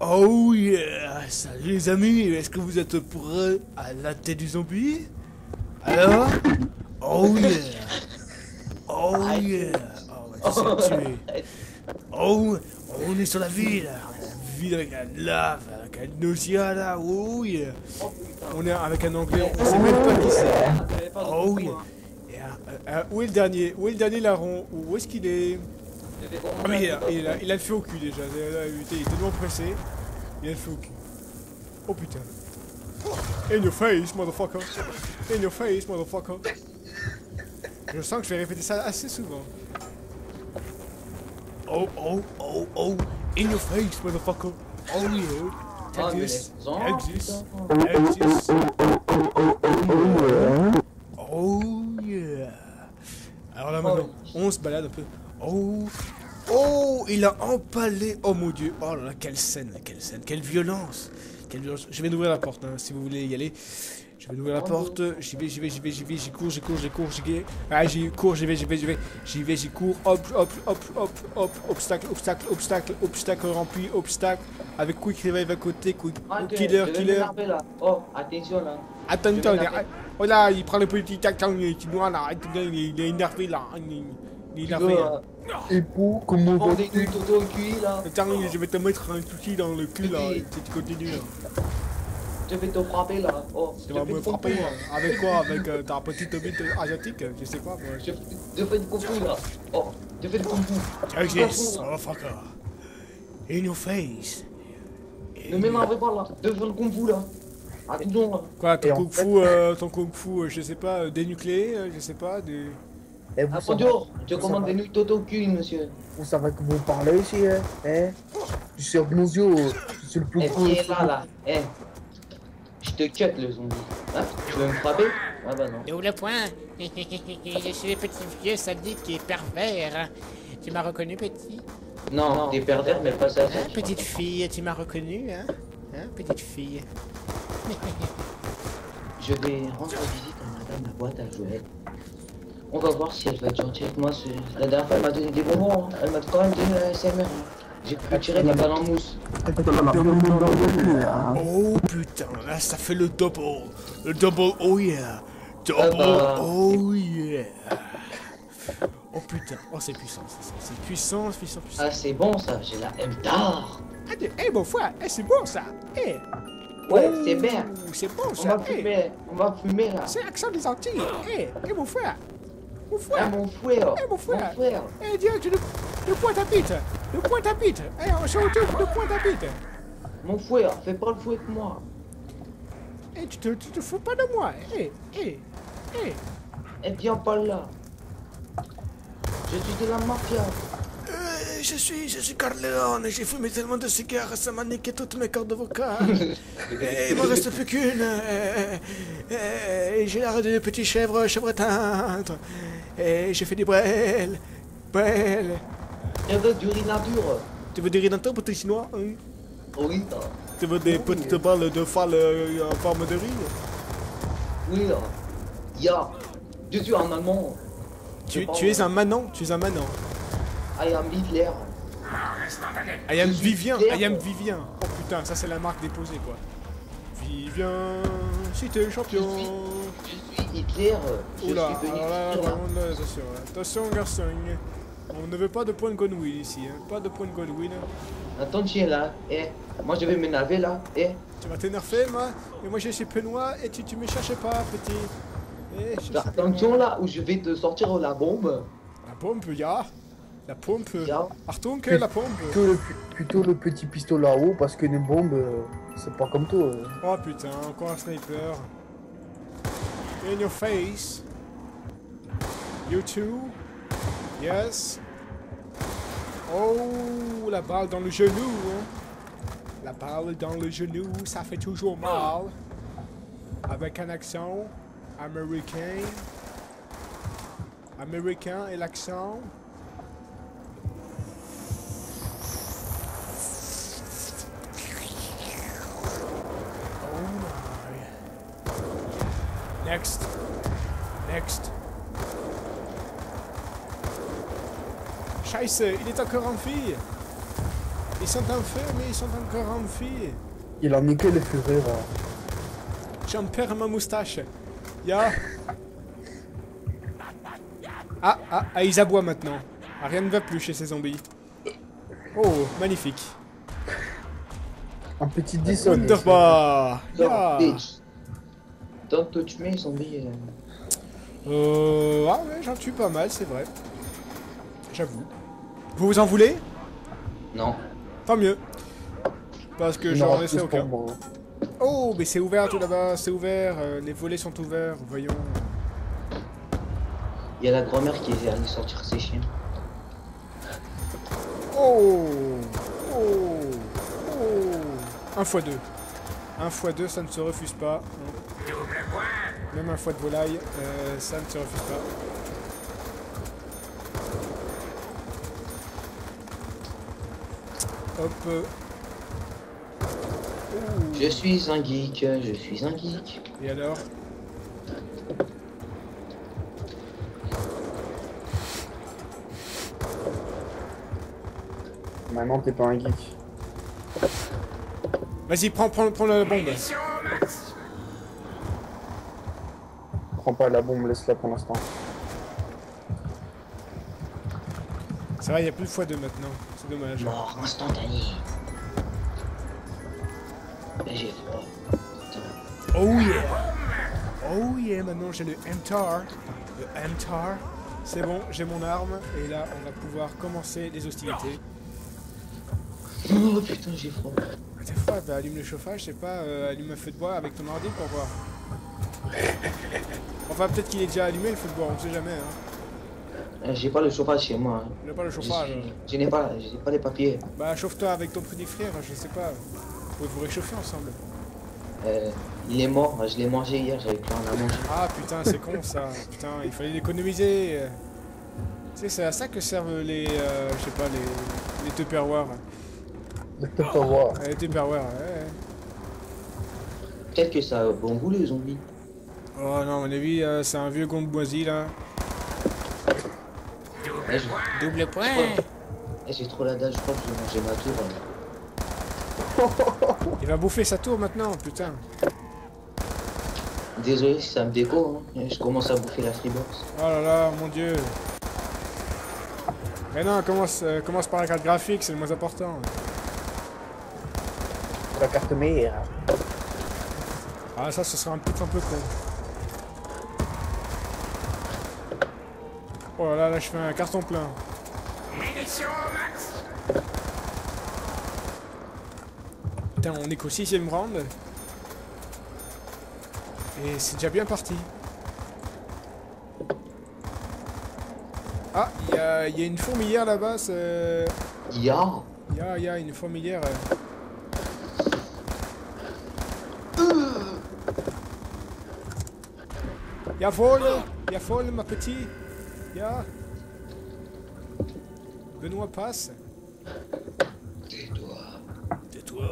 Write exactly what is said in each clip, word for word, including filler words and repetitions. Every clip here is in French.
Oh yeah! Salut les amis, est-ce que vous êtes prêts à l'athée du zombie? Alors? Oh yeah! Oh yeah! Oh, on va se tuer! Oh, on est sur la ville! La ville avec la lave, avec la nausea là! Oh yeah! On est avec un anglais, on sait même pas qui c'est! Oh yeah! Euh, où est le dernier? Où est le dernier larron? Où est-ce qu'il est? Ah oui, il a, il, a, il a le feu au cul déjà, il est tellement pressé, il a le feu au cul. Oh putain. In your face, motherfucker. In your face, motherfucker. Je sens que je vais répéter ça assez souvent. Oh, oh, oh, oh. In your face, motherfucker. Oh yeah. Take this. Take this. Take this. Oh yeah. Alors là maintenant, on se balade un peu. Oh, oh, il a empalé, oh mon dieu, oh là là, quelle scène, quelle scène, quelle violence, quelle violence. Je vais ouvrir la porte, hein, si vous voulez y aller, je vais ouvrir la porte, j'y vais, j'y vais, j'y vais, j'y vais, j'y cours, j'y cours, j'y cours, j'y vais, ah, j'y cours, j'y vais, j'y vais, j'y vais, j'y vais, j'y cours, hop, hop, hop, hop, hop, obstacle, obstacle, obstacle, obstacle rempli, obstacle, avec Quick Revive à côté, Quick, Killer, Killer. Oh, attention là. Attends, attends, oh là, il prend le petit tac, tu vois là, il est énervé là. Il a rien. Et pour comment on dit tout au cul là. Attends, je vais te mettre un touchy dans le cul là. Tu continues là. Je vais te frapper là. Oh, tu vas me frapper là. Avec quoi? Avec euh, ta petite bite asiatique? Je sais pas. Moi. Je, je fais du kung fu là. Oh, je fais du kung fu. Yes, yes. Oh fuck. In your face. Ne m'énerve pas là. Je fais le kung fu là. Attention là. Quoi, ton kung fu, euh, ton kung fu, euh, je sais pas, euh, dénucléé, euh, je sais pas, des. Eh, ah, bonjour, je commande des nuits toto cul, monsieur. Vous savez que vous parlez aussi, hein, hein? Je suis Obnosio, je suis le plus gros. Eh, tiens là, là, eh. Je te cut le zombie. Ah, tu veux me frapper? Ah bah non. Double point. Je suis le petit vieux sadique qui est pervers. Tu m'as reconnu, petit? Non, non, t'es pervers, mais pas ça. Hein, petite fille, tu m'as reconnu, hein? Hein, petite fille? Je vais rendre visite à madame la boîte à jouets. On va voir si elle va être gentille avec moi. La dernière fois, elle m'a donné des bonbons. Elle m'a quand même donné la S M R. J'ai pu tirer de la balle en mousse. Oh putain, là ça fait le double. Le double, oh yeah. Double, oh yeah. Oh putain, oh c'est puissant. C'est puissant, puissant, puissant. Ah c'est bon ça, j'ai la M T A R. Ah eh mon frère, eh c'est bon ça. Eh. Ouais, c'est bien. C'est bon ça. On va fumer, on va fumer là. C'est l'accent des Antilles. Eh, eh mon frère. Mon frère! Ah, mon frère! Eh, mon frère! Eh, direct, le, le point à pite! Le point à pite! Eh, on se retrouve, le point à pite! Mon frère, fais pas le fouet que moi! Eh, tu te, tu te fous pas de moi! Eh, eh, eh! Eh, viens pas là! Je suis de la mafia! Euh, je suis, je suis Carleone et j'ai fumé tellement de cigares, ça m'a niqué toutes mes cordes vocales! Et il m'en reste plus qu'une! Et j'ai l'arrêt de petits chèvres, chèvres teintes! Et j'ai fait des brels, brels. Tu veux du riz nature? Tu veux du riz nature pour tes chinois? Oui. Oui. Tu veux des oui. petites balles de phale en forme de riz? Oui. Ya. Je suis un allemand. Tu, tu es un manant, tu es un manant. I am Hitler. I am Vivien, I am Vivien. Oh putain, ça c'est la marque déposée quoi. Vivien, si t'es le champion. Hitler, je Oula, suis venu là, là, là. Attention, attention garçon, on ne veut pas de point de Godwin ici, hein. Pas de point de Godwin. Attends, tiens là, eh, moi je vais m'énerver là, eh. Tu vas t'énerver, moi, et moi je suis penois et tu, tu me cherches pas, petit. Eh, attention là, où je vais te sortir la bombe. La bombe, ya, la pompe, ya. Arton, que la pompe. Plutôt le, plutôt le petit pistolet là-haut, parce que les bombes, c'est pas comme toi. Euh. Oh putain, encore un sniper. In your face. You too. Yes. Oh, la balle dans le genou. La balle dans le genou, ça fait toujours mal. Avec un accent américain. Américain et l'accent. Next. Next. Scheiße, il est encore en fille. Ils sont en feu, mais ils sont encore en fuite. Il a niqué les furets, là. J'en perds ma moustache. Ya. Ah, ah, ah, ils aboient maintenant. Ah, rien ne va plus chez ces zombies. Oh, magnifique. Un petit dissonant. Wunderbar. Yeah. Don't touch me, zombie. Euh... Ah ouais, j'en tue pas mal, c'est vrai. J'avoue. Vous vous en voulez? Non. Tant mieux. Parce que j'en laissais aucun. Oh, mais c'est ouvert tout là-bas, c'est ouvert. Euh, les volets sont ouverts, voyons. Il y a la grand-mère qui est allée sortir ses chiens. Oh, oh, oh. un fois deux. un fois deux, ça ne se refuse pas. Même un fois de volaille, euh, ça ne se refuse pas. Hop. Euh. Je suis un geek, je suis un geek. Et alors? Maman, t'es pas un geek. Vas-y, prends, prends, prends la bombe. Prends pas la bombe, laisse-la pour l'instant. C'est vrai, il n'y a plus de fois deux maintenant. C'est dommage. Mort instantané. J'ai froid. Oh yeah. Oh yeah, maintenant j'ai le M T A R. Le M T A R. C'est bon, j'ai mon arme. Et là, on va pouvoir commencer les hostilités. Oh putain, j'ai froid. T'as froid, bah allume le chauffage, c'est pas euh, allume un feu de bois avec ton ordi pour voir. Enfin, peut-être qu'il est déjà allumé le feu de bois, on sait jamais. Hein. Euh, j'ai pas le chauffage chez moi. Hein. J'ai pas le chauffage. Je n'ai pas, j'ai pas les papiers. Bah chauffe-toi avec ton prédifrère, je sais pas. Vous pouvez vous réchauffer ensemble. Euh, il est mort, je l'ai mangé hier, j'avais plein à manger. Ah putain, c'est con ça. Putain, il fallait l'économiser. Tu sais, c'est à ça que servent les, euh, je sais pas, les, les Tupperware. Les Tupperware. Les Tupperware, ouais. Peut-être que ça a bon goût les zombies. Oh non, à mon avis, euh, c'est un vieux gomboisi là. Ouais, je... Double point. J'ai trop la dalle, je crois que j'ai mangé ma tour. Hein. Il va bouffer sa tour maintenant, putain. Désolé si ça me déco, hein. Je commence à bouffer la freebox. Oh là là, mon dieu. Mais non, commence, euh, commence par la carte graphique, c'est le moins important. La carte mère. Ah ça, ce serait un putain peu con. Oh là là, là je fais un carton plein. Munitions max. Putain, on est qu'au sixième round. Et c'est déjà bien parti. Ah, il y a, y a une fourmilière là-bas. Il y a Il y a, y a une fourmilière. Y'a vol, y'a vol, ma petite. Y'a. Benoît passe. Tais-toi. Tais-toi.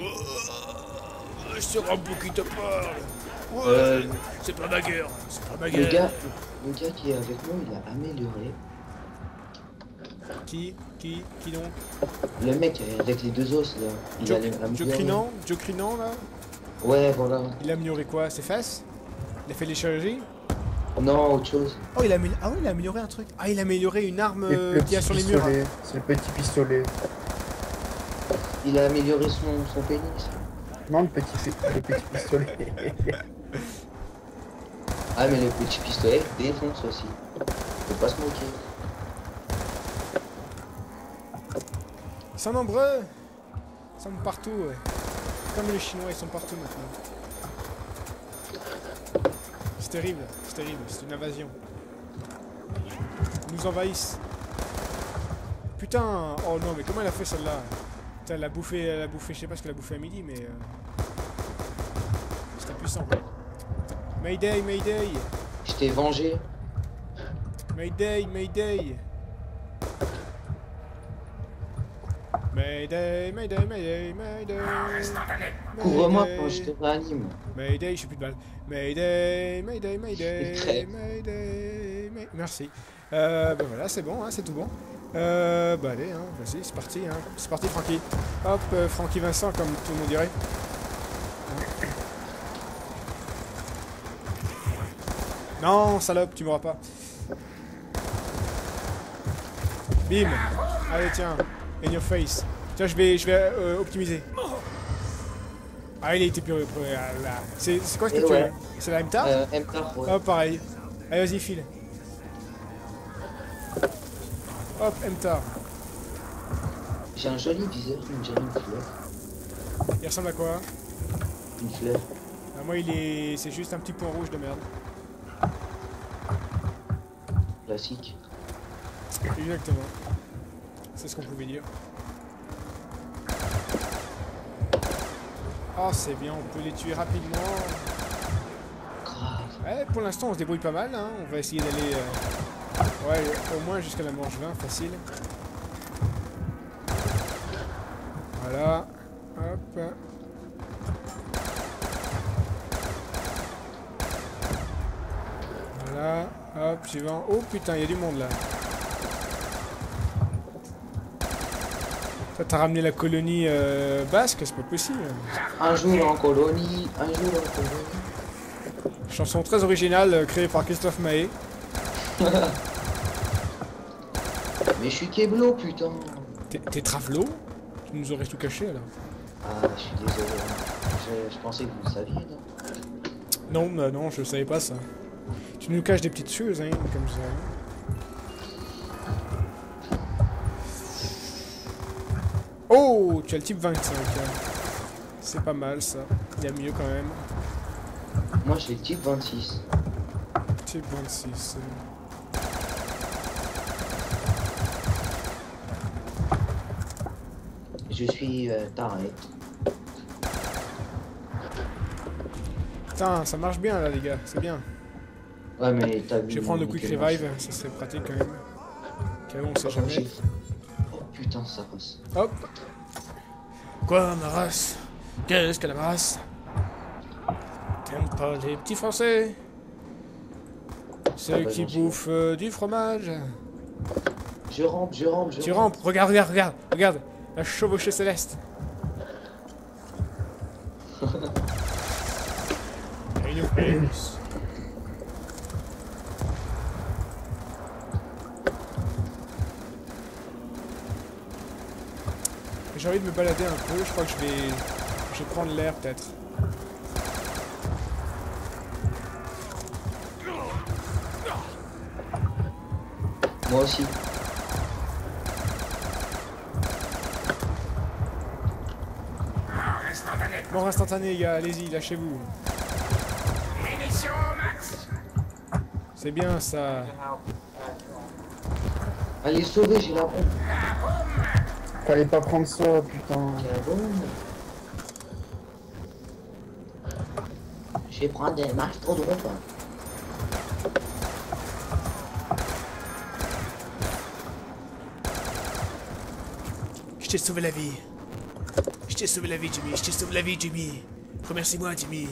Oh, je sais un peu qui te parle. Ouais, euh, c'est pas ma guerre, c'est pas ma guerre. Le gars, le gars qui est avec nous, il a amélioré. Qui, qui, qui donc? Le mec avec les deux os là. Il Joe, a Joe Crinan, Joe Crinan là. Ouais, voilà. Il a amélioré quoi? Ses fesses? Il a fait les chirurgies? Non, autre chose. Oh, il a amélioré, ah, ouais, il a amélioré un truc. Ah, il a amélioré une arme qu'il y a sur les murs. Hein. C'est le petit pistolet. Il a amélioré son, son pénis. Non, le petit, le petit pistolet. Ah, mais le petit pistolet défonce aussi. Faut pas se moquer. Ils sont nombreux. Ils sont partout, ouais. Comme les Chinois, ils sont partout maintenant. C'est terrible, c'est terrible, c'est une invasion. Ils nous envahissent. Putain, oh non, mais comment elle a fait celle-là? Elle a bouffé, elle a bouffé, je sais pas ce qu'elle a bouffé à midi, mais euh... c'était puissant. Mayday, Mayday. Je t'ai vengé. Mayday, Mayday. Mayday, Mayday, Mayday, Mayday. Couvre-moi quand je te réanime. Mayday, j'ai plus de balles. Mayday, Mayday, Mayday, Mayday. Merci. Euh, ben voilà, c'est bon, hein, c'est tout bon. Euh, bah allez, hein, vas-y, c'est parti, hein. C'est parti, Francky. Hop, euh, Francky Vincent, comme tout le monde dirait. Non, salope, tu m'auras pas. Bim. Allez, tiens, in your face. Tiens, je vais, je vais euh, optimiser. Ah, il a été plus... C'est quoi ce que tu as? C'est la M T A R? Euh, M T A R, ouais. Hop, pareil. Allez, vas-y, file. Hop, M T A R. J'ai un joli viseur, on dirait une fleur. Il ressemble à quoi? Une fleur. Ah, moi, il est... C'est juste un petit point rouge de merde. Classique. Exactement. C'est ce qu'on pouvait dire. Oh, c'est bien, on peut les tuer rapidement. Ouais, pour l'instant, on se débrouille pas mal, hein. On va essayer d'aller... Euh... Ouais, au moins jusqu'à la manche vingt, facile. Voilà. Hop. Voilà. Hop, suivant. Oh putain, il y a du monde, là. T'as ramené la colonie euh, basque, c'est pas possible. Un jour en colonie, un jour en colonie. Chanson très originale euh, créée par Christophe Maé. Mais je suis Keblo, putain. T'es Travelo? Tu nous aurais tout caché alors. Ah, je suis désolé. Je, je pensais que vous le saviez, non? Non, bah, non, je savais pas ça. Tu nous caches des petites choses, hein, comme ça. Oh, tu as le type vingt-cinq. C'est pas mal ça. Il y a mieux quand même. Moi j'ai le type vingt-six. Type vingt-six. Je suis euh, taré. Putain, ça marche bien là les gars, c'est bien. Ouais mais t'as vu. Je vais prendre le quick revive, ça c'est pratique quand même. Quand même on sait jamais. Putain, ça passe. Hop. Quoi, ma race? Qu'est-ce que la race? T'aimes pas les petits Français? Ceux qui bouffent euh, du fromage. Je rampe, je rampe, je rampe. Tu rampes, regarde, regarde, regarde, regarde. La chevauchée céleste. J'ai envie de me balader un peu, je crois que je vais, je vais prendre l'air peut-être. Moi aussi. Mort instantané. Mort instantané les gars, allez-y, lâchez-vous. Munitions max. C'est bien ça. Allez, sauvez, j'ai la bombe. Fallait pas prendre ça, putain. Je vais prendre des marches trop droites. Je t'ai sauvé la vie. Je t'ai sauvé la vie, Jimmy. Je t'ai sauvé la vie, Jimmy. Remercie-moi, Jimmy.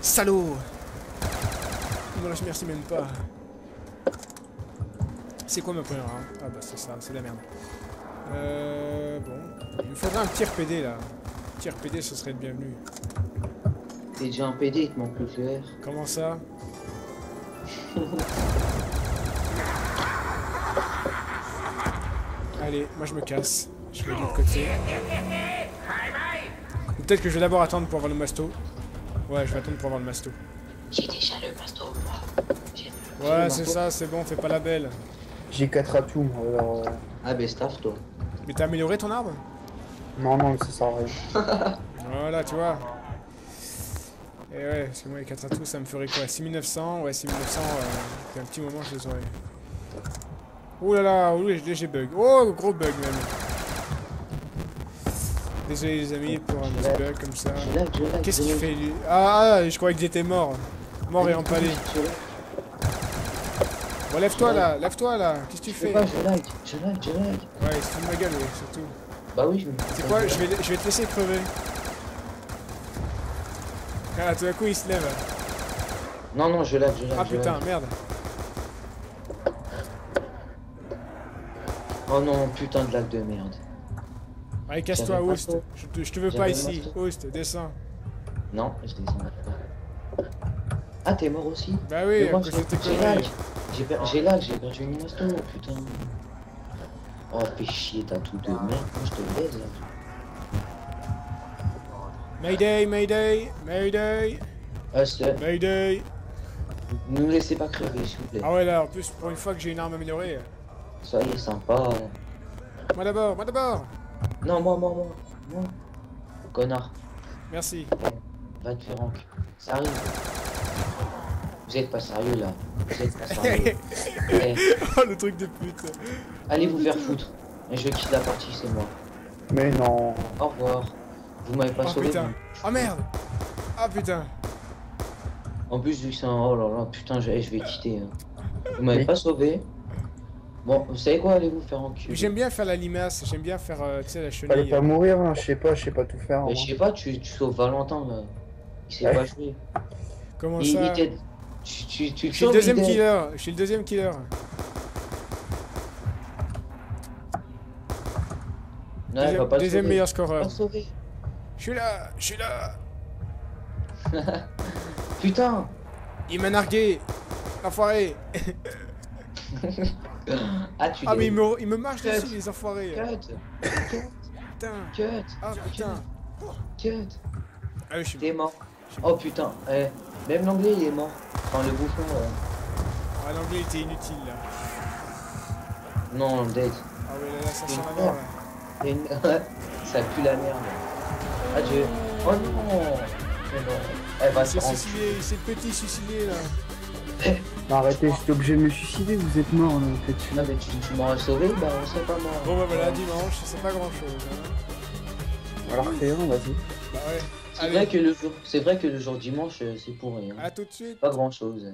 Salaud. Non, je remercie même pas. C'est quoi ma première, hein? Ah bah c'est ça, c'est de la merde. Euh... Bon... Il me faudrait un petit R P D, là. Un petit R P D, ce serait le bienvenu. T'es déjà un P D, il te manque le flair. Comment ça? Allez, moi je me casse. Je vais de l'autre côté. Peut-être que je vais d'abord attendre pour avoir le masto. Ouais, je vais attendre pour avoir le masto. J'ai déjà le masto, moi. Ouais, c'est ça, c'est bon, fais pas la belle. J'ai quatre atouts, alors... Ah ben staff toi. Mais t'as amélioré ton arbre? Non non c'est ça ouais. Voilà tu vois. Et ouais parce que moi les quatre atouts ça me ferait quoi? six mille neuf cents? Ouais six mille neuf cents euh, un petit moment je les aurais. Ouh là là, j'ai bug. Oh gros bug même. Désolé les amis pour un petit bug comme ça. Qu'est-ce qu'il fait lui? Ah je croyais que j'étais mort. Mort et empalé. Bon, lève-toi là, lève-toi là, qu'est-ce que tu fais? Je lag, je lag, je lag. Ouais, il se fout de ma gueule, ouais, surtout. Bah oui, je me. C'est quoi? Je vais, je vais te laisser crever. Ah là, tout d'un coup, il se lève. Non, non, je lag, je lag. Ah putain, merde. Oh non, putain de lac de merde. Allez, casse-toi, Host. Je te, je te veux pas ici. Host, descends. Non, je descends. Ah, t'es mort aussi? Bah oui, j'ai lag. J'ai lag, j'ai perdu une mosto, putain. Oh, fais chier, t'as tout de merde. Moi, je te baise là. Mayday, Mayday, Mayday. Host. Mayday. Ne nous laissez pas crever, s'il vous plaît. Ah ouais, là, en plus, pour une fois que j'ai une arme améliorée. Ça y est, sympa. Moi d'abord, moi d'abord. Non, moi, moi, moi, moi. Connard. Merci. Va te faire enculer. Ça arrive. Vous êtes pas sérieux, là. Vous êtes pas sérieux. Hey. Oh, le truc de pute. Allez vous faire foutre. Et je quitte la partie, c'est moi. Mais non. Au revoir. Vous m'avez pas oh, sauvé. Putain. Oh merde. Ah oh, putain. En plus, vu que c'est un... Oh là là, putain, je vais quitter. Hein. Vous m'avez oui. pas sauvé. Bon, vous savez quoi, allez vous faire enculer. J'aime bien faire la limace, j'aime bien faire, euh, tu sais, la chenille. Fallait pas mourir, hein. Je sais pas, je sais pas tout faire. Je sais pas, tu, tu sauves Valentin, là. Il sait ouais. pas jouer. Comment il, ça il tu, tu, tu Je suis le deuxième killer, je suis le deuxième killer. Non, deuxième, va pas deuxième meilleur scoreur. Je suis là, je suis là. Putain. Il m'a nargué, l'enfoiré. Ah, tu ah mais il me, il me marche dessus les enfoirés. Cut. Cut. Putain. Cut. Ah putain. Cut. Ah oui, je suis... T'es mort. Oh putain. Eh. Même l'anglais il est mort. Enfin le bouffon. Euh... Ah l'anglais était inutile là. Non, dead. Ah ouais là, là ça sent la merde. Là. Une... ça pue la merde. Adieu. Oh non. Eh bah c'est suicidé, c'est le petit suicidé là. Arrêtez, j'étais obligé de me suicider, vous êtes mort, non, en fait. Non, mais tu, tu m'aurais sauvé, bah on serait pas mort. Bon, bah voilà, dimanche, c'est pas grand chose. Hein. Alors, t'es bon, vas-y. Bah ouais. C'est vrai que le jour, c'est vrai que le jour dimanche, c'est pour rien. À tout de suite. Pas grand chose.